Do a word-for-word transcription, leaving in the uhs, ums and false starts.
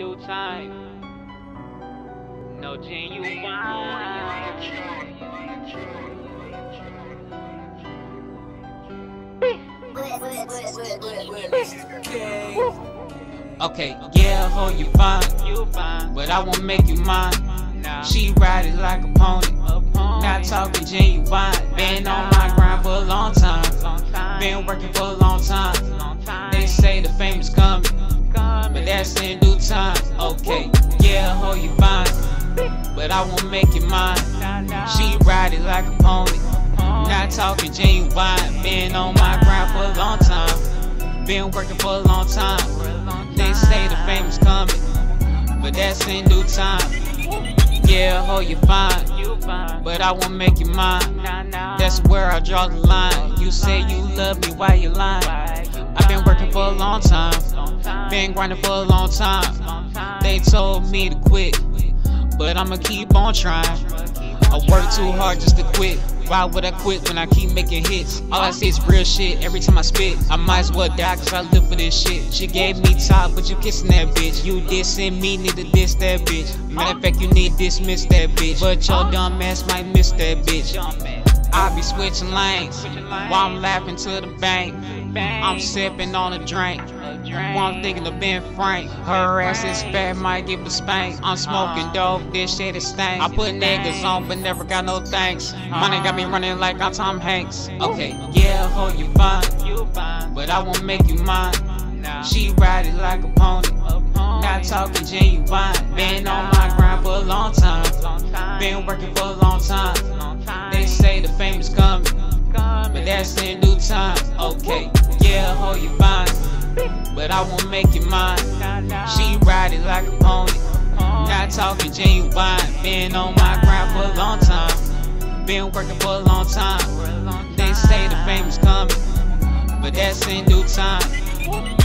due time. No genuine okay, yeah, ho, you fine, you fine, but I won't make you mine. Nah. She ride it like a pony, a pony. Not talking genuine. Been on my grind for a long time, long time. Been working for a long time. Long time. They say the fame is coming, coming, but that's in due time. Okay, yeah, ho, you fine, but I won't make it mine. She ride it like a pony, not talking genuine. Been on my grind for a long time, been working for a long time. They say the fame is coming, but that's in due time. Yeah, ho, you fine, but I won't make it mine. That's where I draw the line. You say you love me, why you lying? I've been working for a long time, been grinding for a long time. They told me to quit, but I'ma keep on trying. I work too hard just to quit. Why would I quit when I keep making hits? All I see is real shit every time I spit. I might as well die cause I live for this shit. She gave me top, but you kissing that bitch. You dissing me, need to diss that bitch. Matter of fact, you need to dismiss that bitch. But your dumb ass might miss that bitch. I be switching lanes while I'm laughing to the bank. I'm sipping on a drink while I'm thinking of Ben Frank. Her ass is fat, might give a spank. I'm smoking dope, this shit is stank. I put niggas on but never got no thanks. Money got me running like I'm Tom Hanks. Okay, yeah, ho, you fine, but I won't make you mine. She ride it like a pony, not talking genuine. Been on my grind for a long time, been working for a long time. They say the fame is coming, but that's in due time. Okay, yeah, ho, you fine, but I won't make it mine. She ride it like a pony, not talking genuine. Been on my grind for a long time, been working for a long time. They say the fame is coming, but that's in due time.